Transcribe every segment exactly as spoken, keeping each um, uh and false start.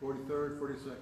forty-third, forty-second.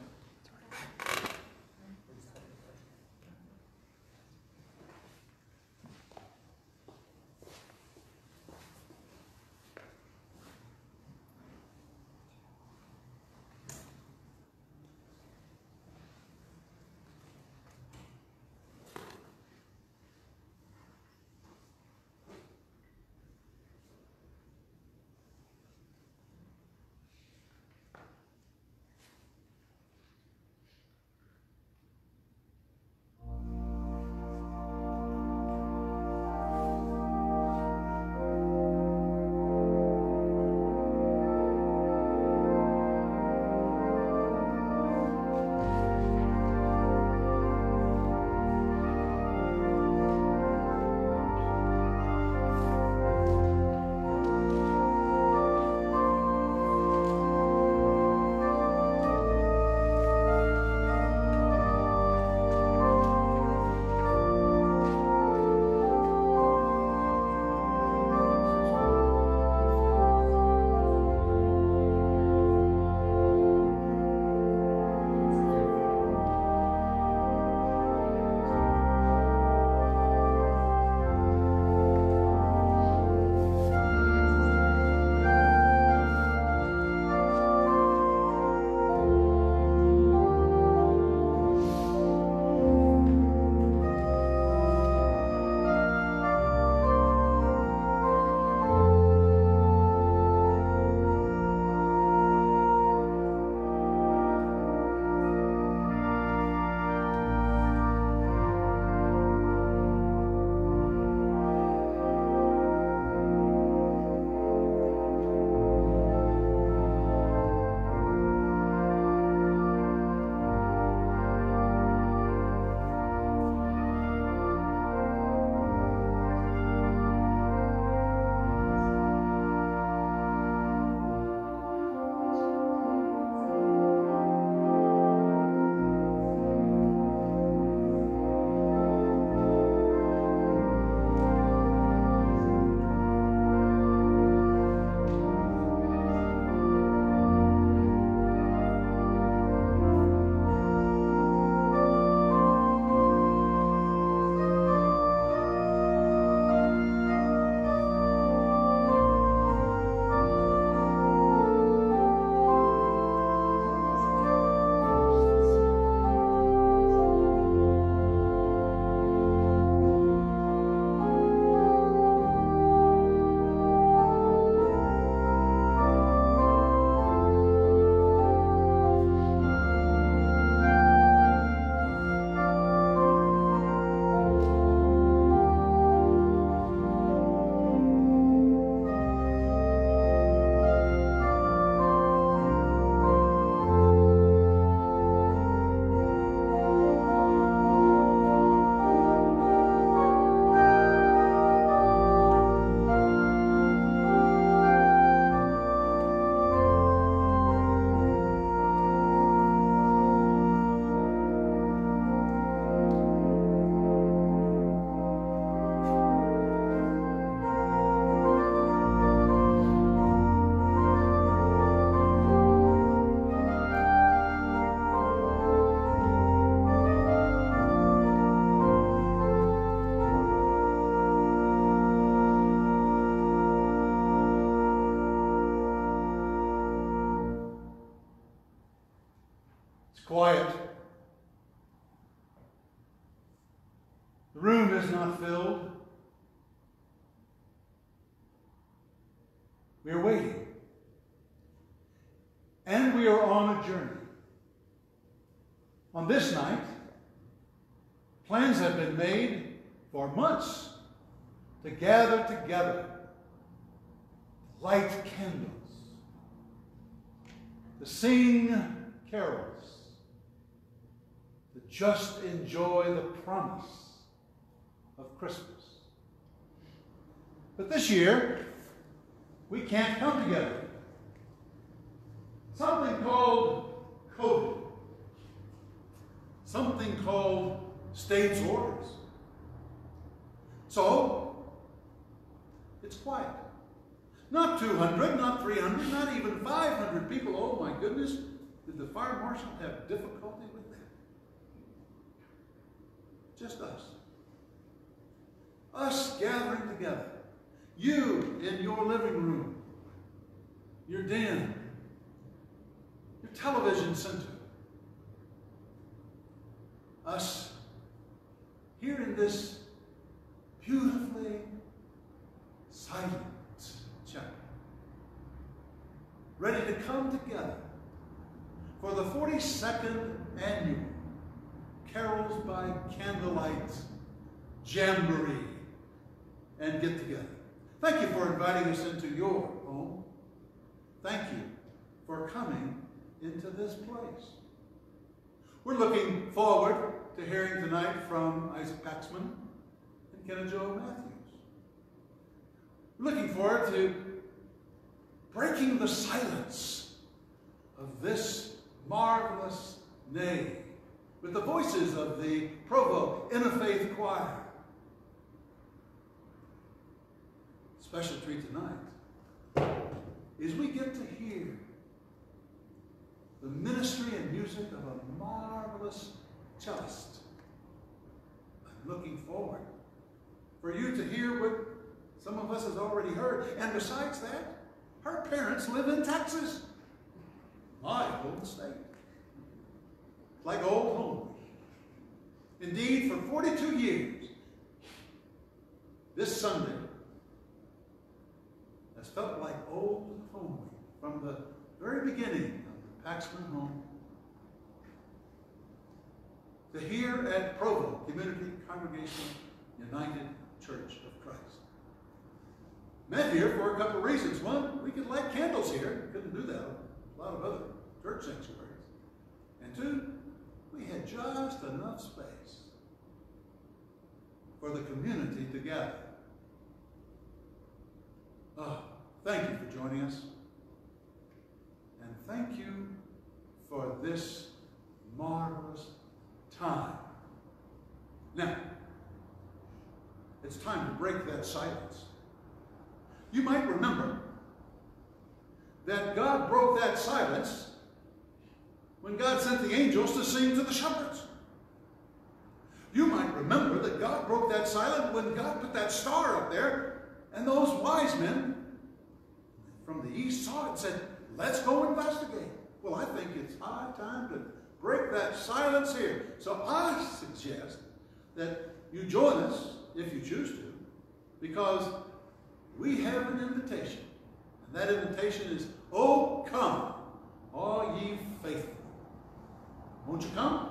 Quiet. The room is not filled. We are waiting. And we are on a journey. On this night, plans have been made for months to gather together, light candles, to sing carols, just enjoy the promise of Christmas. But this year, we can't come together. Something called COVID, something called stage orders. So, it's quiet. Not two hundred, not three hundred, not even five hundred people, oh my goodness, Did the fire marshal have difficulty with that? Just us. Us gathering together. You in your living room, your den, your television center. Us here in this beautifully silent chapel, ready to come together for the forty-second annual Carols by Candlelight Jamboree and get together. Thank you for inviting us into your home. Thank you for coming into this place. We're looking forward to hearing tonight from Isaac Paxman and Kena Jo Mathews. We're looking forward to breaking the silence of this marvelous day with the voices of the Provo Interfaith Choir. Special treat tonight is we get to hear the ministry and music of a marvelous cellist. I'm looking forward for you to hear what some of us has already heard. And besides that, her parents live in Texas, my home state. It's like old home. Indeed, for forty-two years, this Sunday has felt like old home from the very beginning. Paxman home, to here at Provo Community Congregation United Church of Christ. Met here for a couple of reasons. One, we could light candles here. Couldn't do that. A lot of other church sanctuaries. And two, we had just enough space for the community to gather. Oh, thank you for joining us. And thank you for this marvelous time. Now, it's time to break that silence. You might remember that God broke that silence when God sent the angels to sing to the shepherds. You might remember that God broke that silence when God put that star up there and those wise men from the east saw it and said, "Let's go investigate." Well, I think it's high time to break that silence here. So I suggest that you join us, if you choose to, because we have an invitation. And that invitation is, "Oh, come, all ye faithful." Won't you come?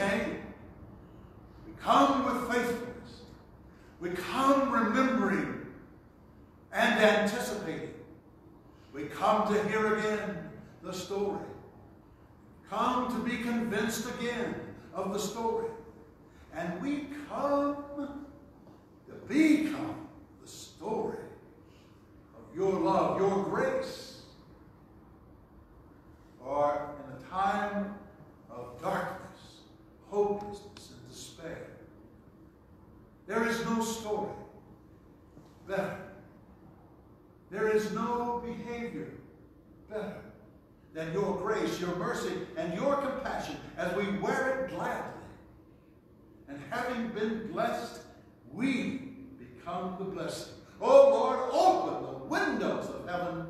came. We come with faithfulness. We come remembering and anticipating. We come to hear again the story. Come to be convinced again of the story. And we come to become the story of your love, your grace. For in the time of darkness, hopelessness, and despair, there is no story better. There is no behavior better than your grace, your mercy, and your compassion as we wear it gladly. And having been blessed, we become the blessing. Oh Lord, open the windows of heaven and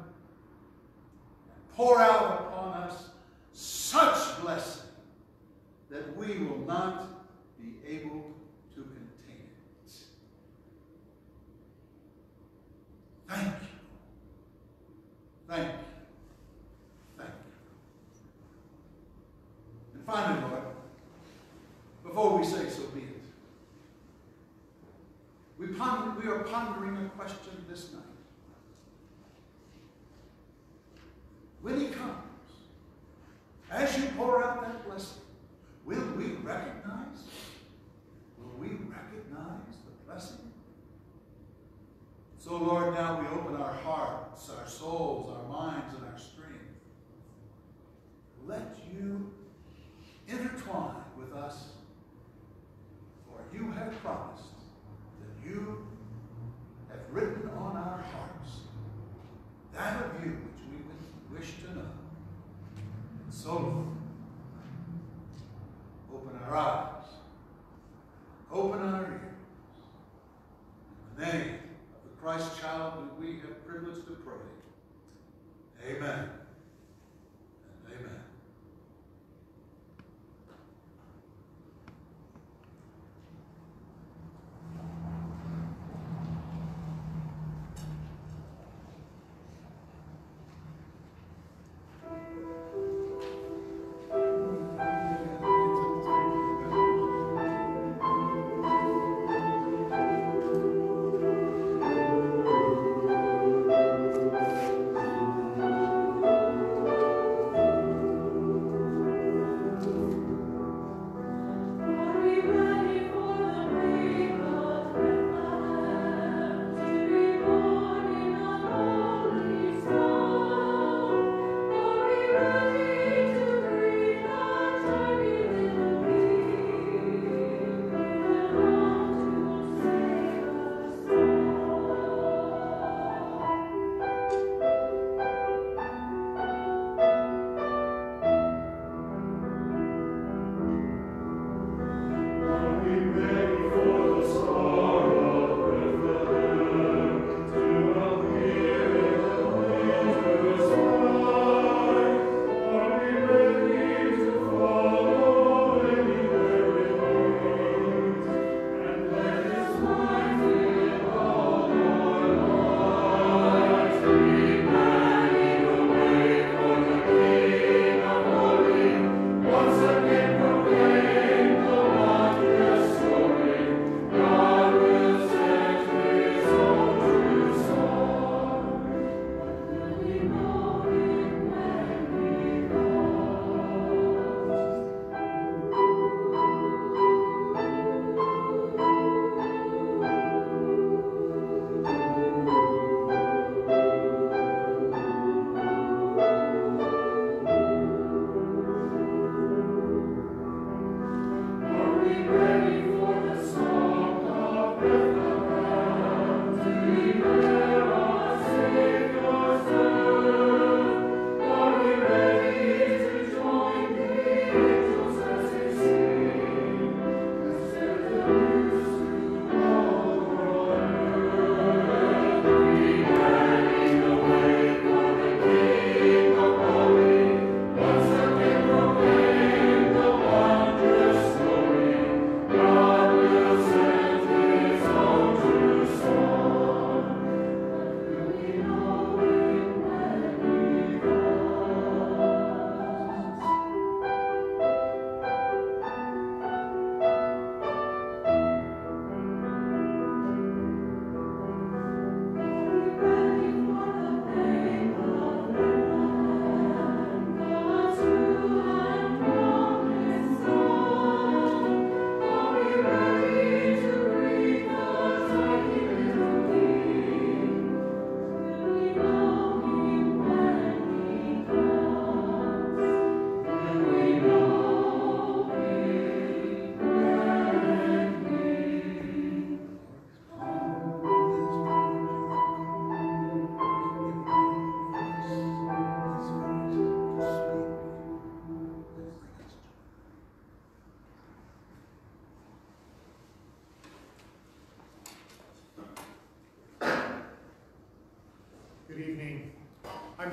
pour out upon us such blessing that we will not be able to contain it. Thank you. Thank you. Thank you. And finally, Lord, before we say so be it, we, ponder, we are pondering a question this night. When he comes, as you pour out that blessing, will we recognize? Will we recognize the blessing? So, Lord, now we open our hearts, our souls, our minds, and our strength. Let you intertwine with us, for you have promised that you have written on our hearts that of you which we wish to know. And so, Lord, open our eyes, open our ears, in the name Christ child that we have privilege to pray. Amen and amen.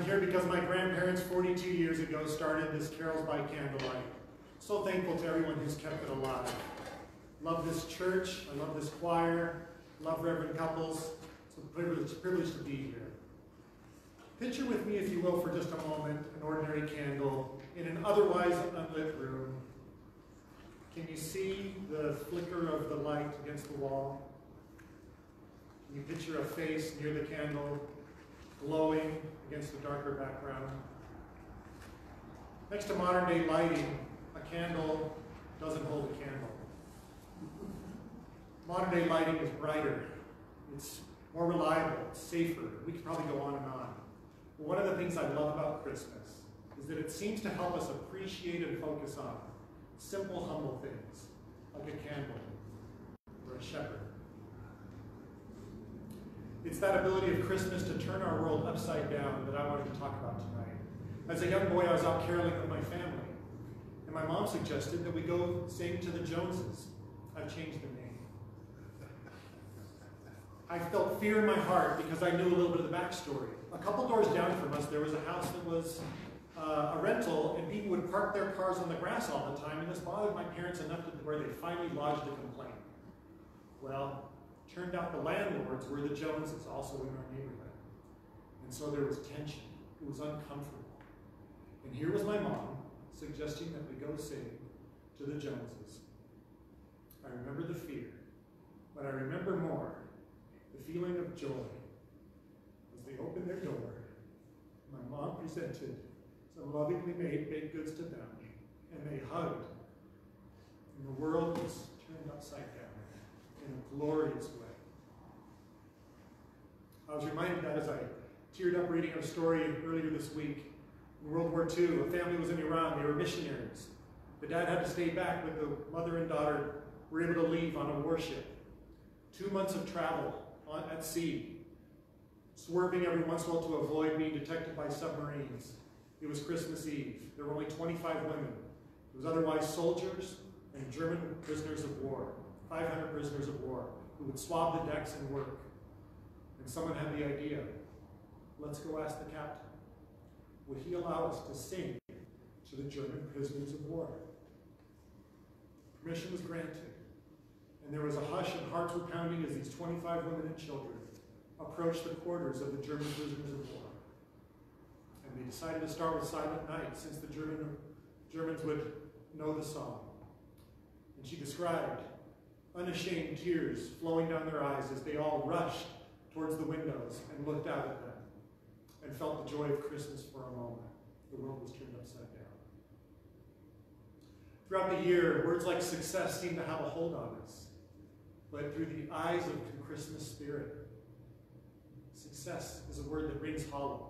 here because my grandparents forty-two years ago started this Carols by Candlelight. So thankful to everyone who's kept it alive. Love this church, I love this choir, love Reverend Couples. It's a privilege, a privilege to be here. Picture with me, if you will, for just a moment, an ordinary candle in an otherwise unlit room. Can you see the flicker of the light against the wall? Can you picture a face near the candle, glowing against the darker background? Next to modern day lighting, a candle doesn't hold a candle. Modern day lighting is brighter, it's more reliable, it's safer. We could probably go on and on. But one of the things I love about Christmas is that it seems to help us appreciate and focus on simple, humble things, like a candle or a shepherd. It's that ability of Christmas to turn our world upside down that I wanted to talk about tonight. As a young boy, I was out caroling with my family, and my mom suggested that we go sing to the Joneses. I've changed their name. I felt fear in my heart because I knew a little bit of the backstory. A couple doors down from us, there was a house that was uh, a rental, and people would park their cars on the grass all the time, and this bothered my parents enough to where they finally lodged a complaint. Well, turned out the landlords were the Joneses, also in our neighborhood. And so there was tension. It was uncomfortable. And here was my mom suggesting that we go sing to the Joneses. I remember the fear, but I remember more the feeling of joy. As they opened their door, my mom presented some lovingly made baked goods to them, and they hugged. And the world was turned upside down in a glorious way. I was reminded that as I teared up reading a story earlier this week. In World War Two, a family was in Iran. They were missionaries. The dad had to stay back, but the mother and daughter were able to leave on a warship. Two months of travel on, at sea, swerving every once in a while to avoid being detected by submarines. It was Christmas Eve. There were only twenty-five women. It was otherwise soldiers and German prisoners of war. five hundred prisoners of war who would swab the decks and work. And someone had the idea, let's go ask the captain, would he allow us to sing to the German prisoners of war? Permission was granted, and there was a hush and hearts were pounding as these twenty-five women and children approached the quarters of the German prisoners of war. And they decided to start with Silent Night, since the German, Germans would know the song. And she described unashamed tears flowing down their eyes as they all rushed towards the windows and looked out at them and felt the joy of Christmas for a moment. The world was turned upside down. Throughout the year, words like success seem to have a hold on us, but through the eyes of the Christmas spirit, success is a word that rings hollow.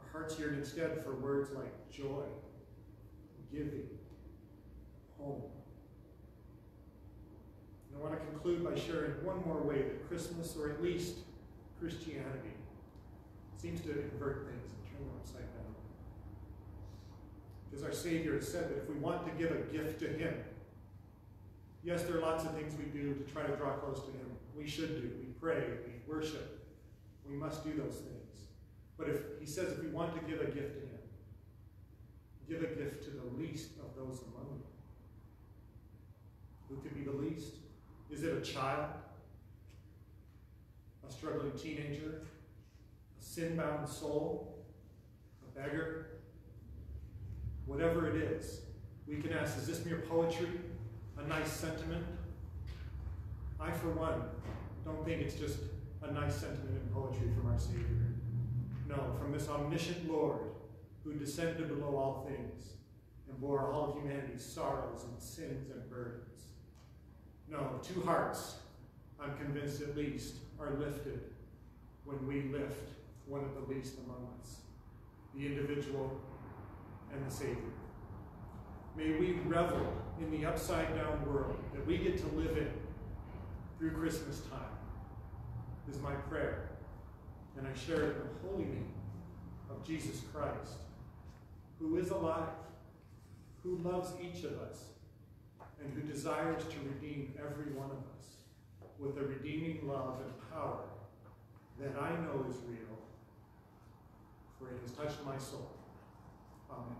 Our hearts yearn instead for words like joy, giving, home. I want to conclude by sharing one more way that Christmas, or at least Christianity, seems to invert things and turn them upside down. Because our Savior has said that if we want to give a gift to Him, yes, there are lots of things we do to try to draw close to Him. We should do. We pray. We worship. We must do those things. But if He says if we want to give a gift to Him, give a gift to the least of those among you. Who could be the least? Is it a child, a struggling teenager, a sin-bound soul, a beggar? Whatever it is, we can ask, is this mere poetry, a nice sentiment? I, for one, don't think it's just a nice sentiment in poetry from our Savior. No, from this omniscient Lord who descended below all things and bore all of humanity's sorrows and sins and burdens. No, two hearts, I'm convinced at least, are lifted when we lift one of the least among us, the individual and the Savior. May we revel in the upside-down world that we get to live in through Christmas time, is my prayer, and I share it in the holy name of Jesus Christ, who is alive, who loves each of us, and who desires to redeem every one of us with a redeeming love and power that I know is real for it has touched my soul. Amen.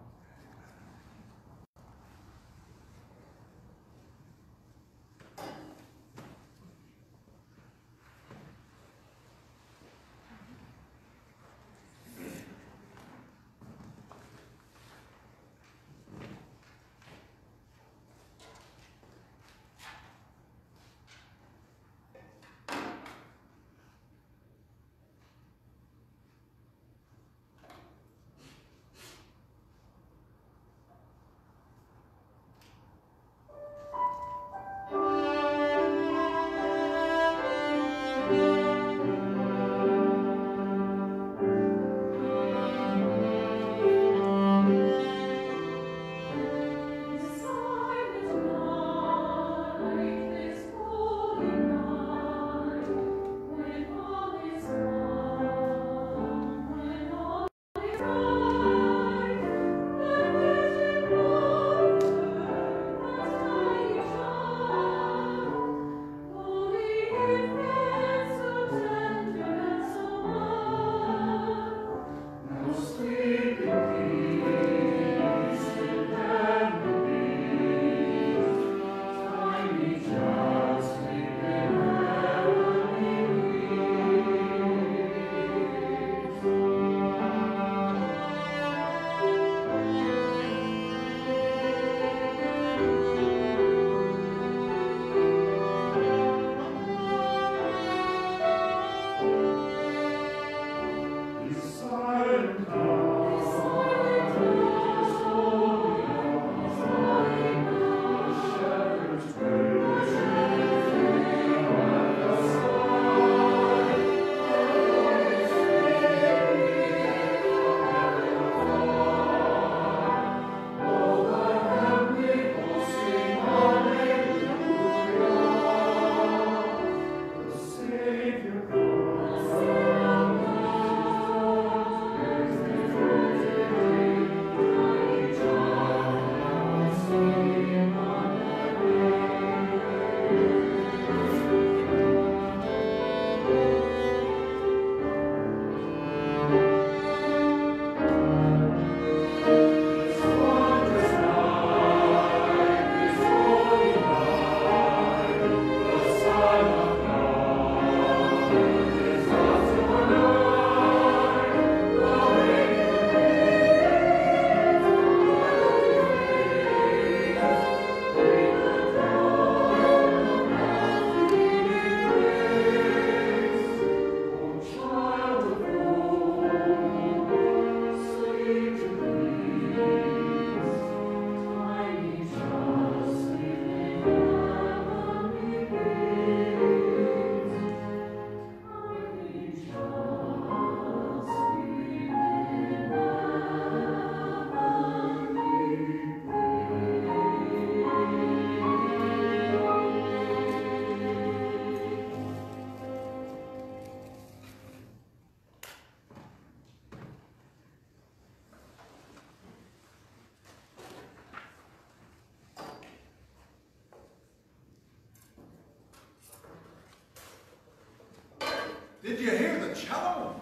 Did you hear the cello?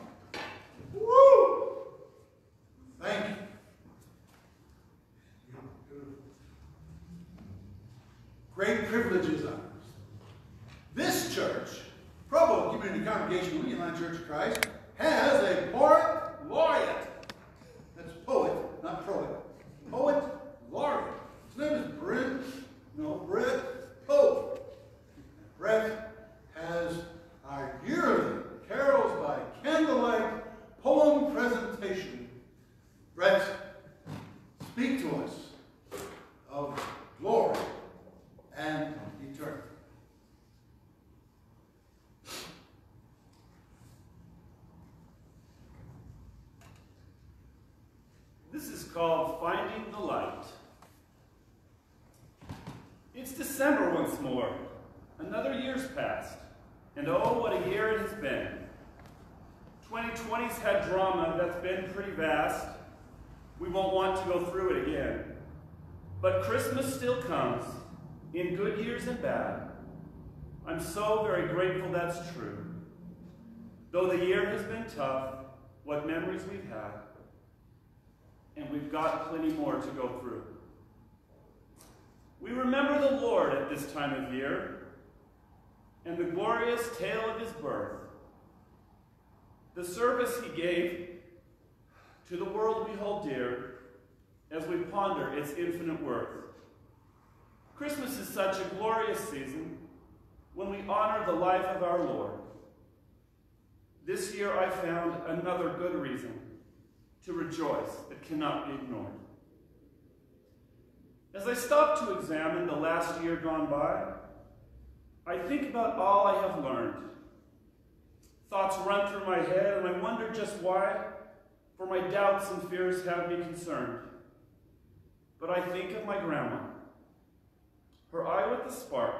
Woo! Thank you. Great privilege is ours. This church, Provo Community Congregation United Church of Christ, has a poet laureate. That's poet, not poet. Poet laureate. His name is Brent. No, Brett Pope. Brett has our yearly Carols by Candlelight poem presentation. Brett, speak to us of glory and eternity. This is called Finding the Light. It's December once more. Another year's passed. And oh, what a year it has been. twenty twenty's had drama that's been pretty vast. We won't want to go through it again. But Christmas still comes, in good years and bad. I'm so very grateful that's true. Though the year has been tough, what memories we've had. and we've got plenty more to go through. We remember the Lord at this time of year and the glorious tale of his birth, the service he gave to the world we hold dear as we ponder its infinite worth. Christmas is such a glorious season when we honor the life of our Lord. This year I found another good reason to rejoice that cannot be ignored. As I stop to examine the last year gone by, I think about all I have learned. Thoughts run through my head, and I wonder just why, for my doubts and fears have me concerned. But I think of my grandma, her eye with a spark,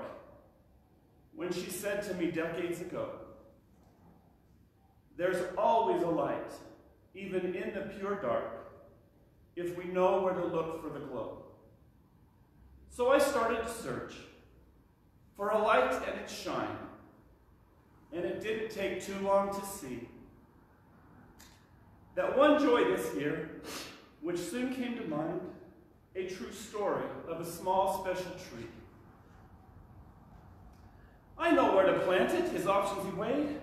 when she said to me decades ago, "There's always a light, even in the pure dark, if we know where to look for the glow." So I started to search for a light and its shine, and it didn't take too long to see that one joy this year, which soon came to mind, a true story of a small special tree. I know where to plant it, his options he weighed,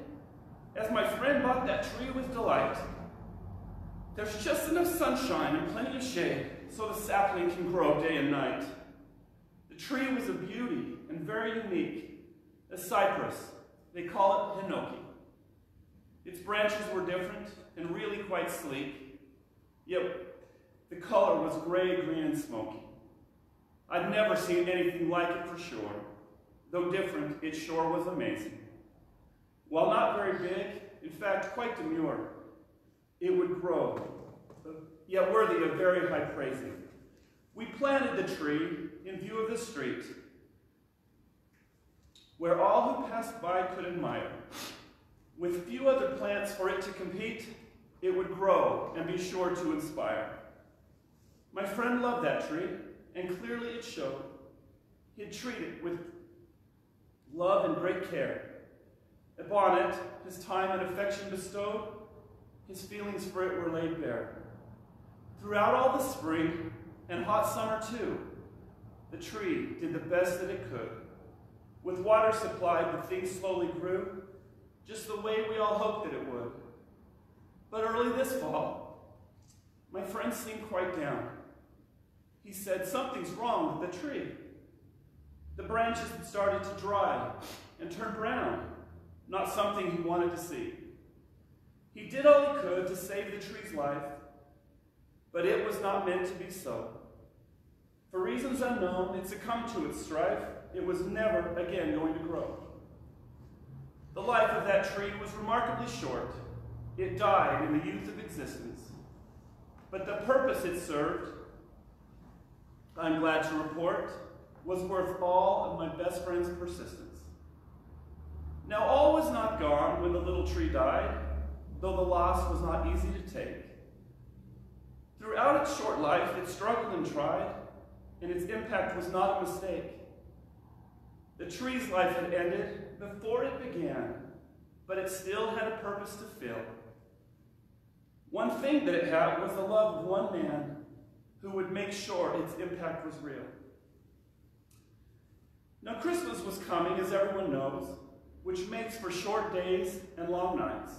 as my friend bought that tree with delight. There's just enough sunshine and plenty of shade so the sapling can grow day and night. The tree was a beauty and very unique, a cypress. They call it Hinoki. Its branches were different and really quite sleek, yet the color was gray, green, and smoky. I'd never seen anything like it for sure. Though different, it sure was amazing. While not very big, in fact, quite demure, it would grow, yet worthy of very high praising. We planted the tree in view of the street, where all who passed by could admire. With few other plants for it to compete, it would grow and be sure to inspire. My friend loved that tree, and clearly it showed. He'd treated it with love and great care. Upon it, his time and affection bestowed, his feelings for it were laid bare. Throughout all the spring, and hot summer too, the tree did the best that it could. With water supplied, the thing slowly grew, just the way we all hoped that it would. But early this fall, my friend seemed quite down. He said, "Something's wrong with the tree. The branches had started to dry and turn brown," not something he wanted to see. He did all he could to save the tree's life, but it was not meant to be so. For reasons unknown, it succumbed to its strife. It was never again going to grow. The life of that tree was remarkably short. It died in the youth of existence. But the purpose it served, I'm glad to report, was worth all of my best friend's persistence. Now, all was not gone when the little tree died, though the loss was not easy to take. Throughout its short life, it struggled and tried, and its impact was not a mistake. The tree's life had ended before it began, but it still had a purpose to fill. One thing that it had was the love of one man who would make sure its impact was real. Now, Christmas was coming, as everyone knows, which makes for short days and long nights.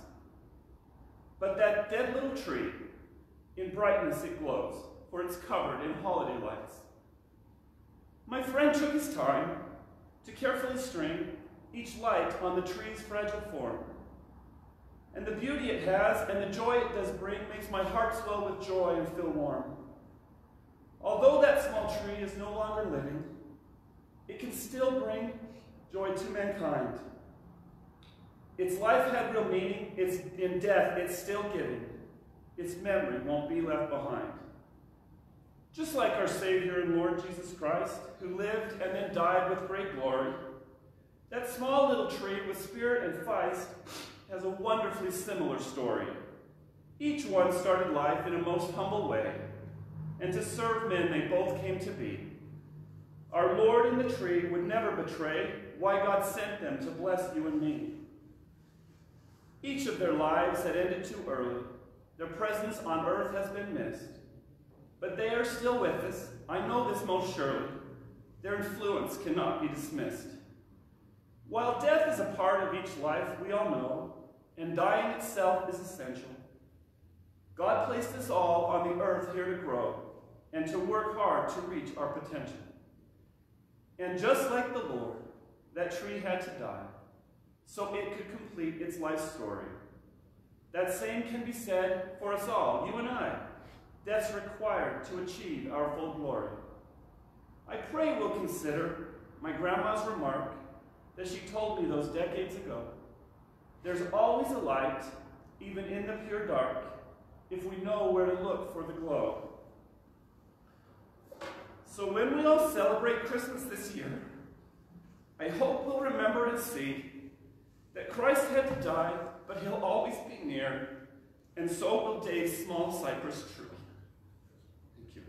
But that dead little tree, in brightness it glows, for it's covered in holiday lights. My friend took his time to carefully string each light on the tree's fragile form. And the beauty it has and the joy it does bring makes my heart swell with joy and feel warm. Although that small tree is no longer living, it can still bring joy to mankind. Its life had real meaning. It's in death, it's still giving. Its memory won't be left behind. Just like our Savior and Lord Jesus Christ, who lived and then died with great glory, that small little tree with spirit and feist has a wonderfully similar story. Each one started life in a most humble way, and to serve men they both came to be. Our Lord in the tree would never betray why God sent them to bless you and me. Each of their lives had ended too early. Their presence on earth has been missed. but they are still with us. I know this most surely. Their influence cannot be dismissed. While death is a part of each life, we all know, and dying itself is essential, God placed us all on the earth here to grow and to work hard to reach our potential. And just like the Lord, that tree had to die so it could complete its life story. That same can be said for us all, you and I. Death's required to achieve our full glory. I pray we'll consider my grandma's remark that she told me those decades ago. There's always a light, even in the pure dark, if we know where to look for the glow. So when we all celebrate Christmas this year, I hope we'll remember and see that Christ had to die, but he'll always be near, and so will Dave's small cypress tree. Thank you.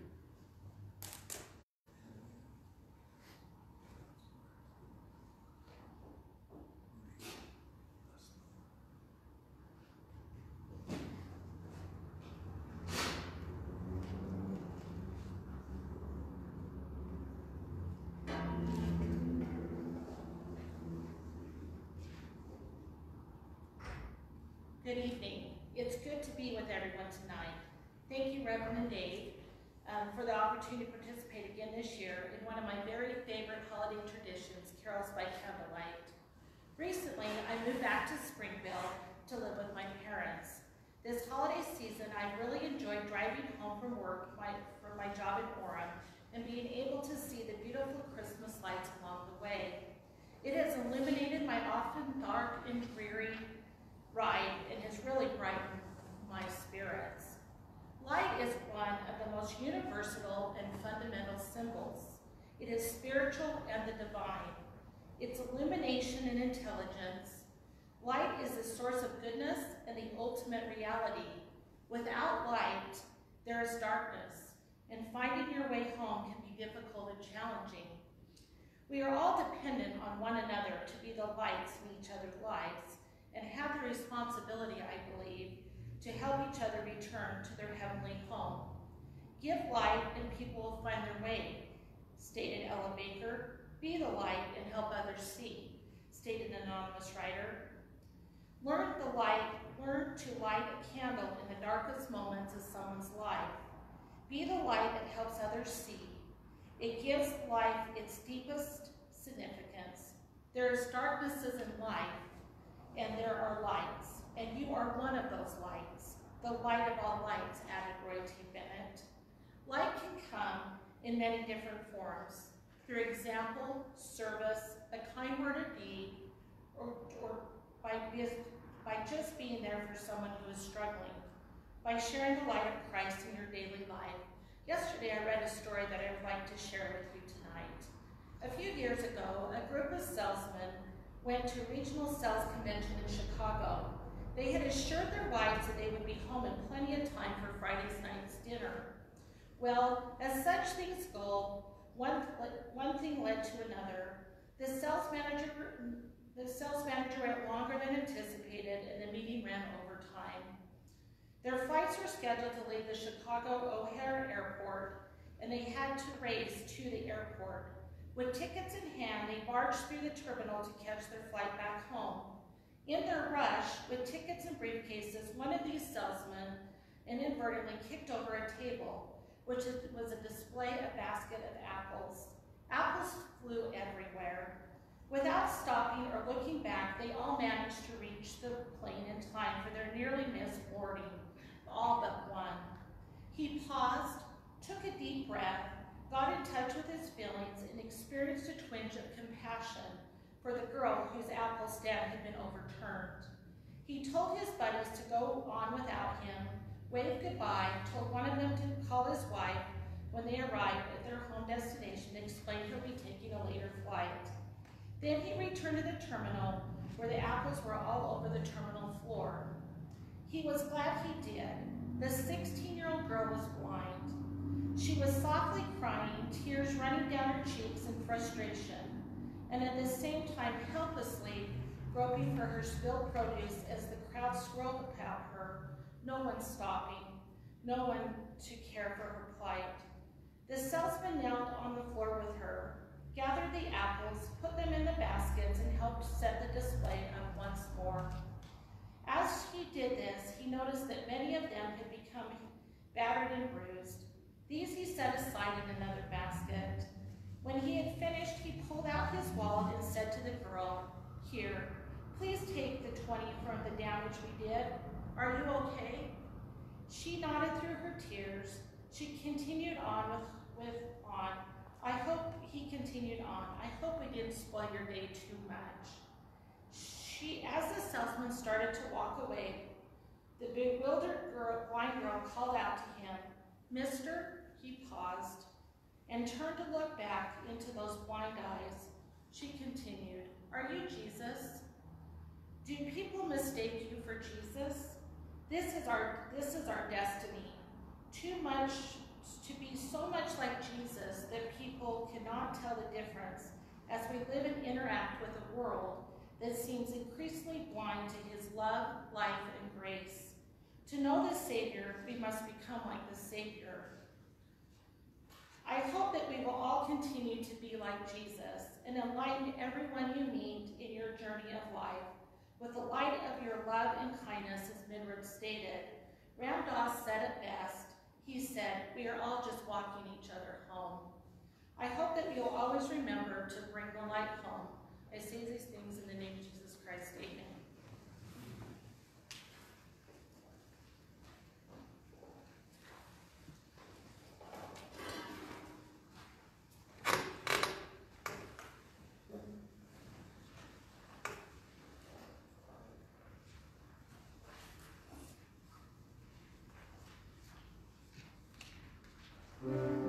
Good evening. It's good to be with everyone tonight. Thank you, Reverend Dave, um, for the opportunity to participate again this year in one of my very favorite holiday traditions, Carols by Candlelight. Recently, I moved back to Springville to live with my parents. This holiday season, I really enjoyed driving home from work my, from my job in Orem and being able to see the beautiful Christmas lights along the way. It has illuminated my often dark and dreary ride and has really brightened my spirits. Light is one of the most universal and fundamental symbols. It is spiritual and the divine. Its illumination and intelligence. Light is the source of goodness and the ultimate reality. Without light, there is darkness, and finding your way home can be difficult and challenging. We are all dependent on one another to be the lights in each other's lives, and have the responsibility, I believe, to help each other return to their heavenly home. Give light and people will find their way, stated Ella Baker. Be the light and help others see, stated an anonymous writer. Learn the light, learn to light a candle in the darkest moments of someone's life. Be the light that helps others see. It gives life its deepest significance. There is darknesses in life, and there are lights, and you are one of those lights, the light of all lights, added Roy T. Bennett. Light can come in many different forms, through example, service, a kind word or deed, or, or by, by just being there for someone who is struggling, by sharing the light of Christ in your daily life. Yesterday I read a story that I would like to share with you tonight. A few years ago, a group of salesmen went to a regional sales convention in Chicago. They had assured their wives that they would be home in plenty of time for Friday's night's dinner. Well, as such things go, one, one thing led to another. The sales manager, the sales manager went longer than anticipated, and the meeting ran over time. Their flights were scheduled to leave the Chicago O'Hare Airport, and they had to race to the airport. With tickets in hand, they barged through the terminal to catch their flight back home. In their rush, with tickets and briefcases, one of these salesmen inadvertently kicked over a table, which was a display of basket of apples. Apples flew everywhere. Without stopping or looking back, they all managed to reach the plane in time for their nearly missed boarding, all but one. He paused, took a deep breath, got in touch with his feelings, and experienced a twinge of compassion for the girl whose apple stand had been overturned. He told his buddies to go on without him, waved goodbye, told one of them to call his wife when they arrived at their home destination and explained he'll be taking a later flight. Then he returned to the terminal, where the apples were all over the terminal floor. He was glad he did. The sixteen-year-old girl was blind. She was softly crying, tears running down her cheeks in frustration, and at the same time helplessly groping for her spilled produce as the crowd swirled about her, no one stopping, no one to care for her plight. The salesman knelt on the floor with her, gathered the apples, put them in the baskets, and helped set the display up once more. As he did this, he noticed that many of them had become battered and bruised. These he set aside in another basket. When he had finished, he pulled out his wallet and said to the girl, "Here, please take the twenty from the damage we did. Are you okay?" She nodded through her tears. She continued on with, with on. I hope, he continued on, I hope we didn't spoil your day too much. She, as the salesman started to walk away, the bewildered girl, blind girl called out to him, "Mister," he paused and turned to look back into those blind eyes. She continued, "Are you Jesus? Do people mistake you for Jesus? This is our, this is our destiny. Too much to be so much like Jesus that people cannot tell the difference as we live and interact with a world that seems increasingly blind to his love, life, and grace. To know the Savior, we must become like the Savior. I hope that we will all continue to be like Jesus and enlighten everyone you meet in your journey of life with the light of your love and kindness," as Midwood stated. Ram Dass said it best. He said, "We are all just walking each other home." I hope that we will always remember to bring the light home. I say these things in the name of Jesus Christ, amen. Word.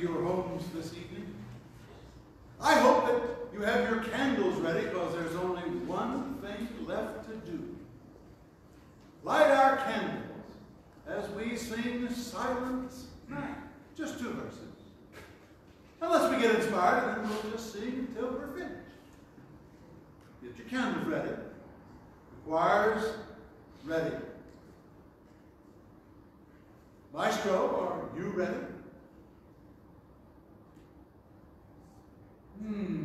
your homes this evening. I hope that you have your candles ready, because there's only one thing left to do. Light our candles as we sing Silence Night. Just two verses. Unless we get inspired, and then we'll just sing until we're finished. Get your candles ready. The choir's ready. Maestro, are you ready? Hmm.